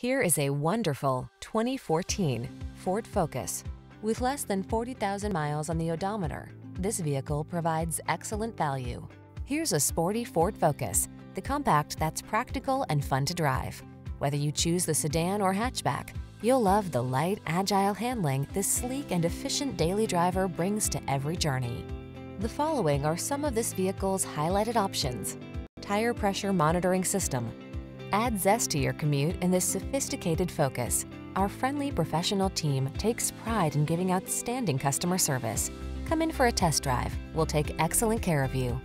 Here is a wonderful 2014 Ford Focus. With less than 40,000 miles on the odometer, this vehicle provides excellent value. Here's a sporty Ford Focus, the compact that's practical and fun to drive. Whether you choose the sedan or hatchback, you'll love the light, agile handling this sleek and efficient daily driver brings to every journey. The following are some of this vehicle's highlighted options: tire pressure monitoring system. Add zest to your commute in this sophisticated Focus. Our friendly professional team takes pride in giving outstanding customer service. Come in for a test drive. We'll take excellent care of you.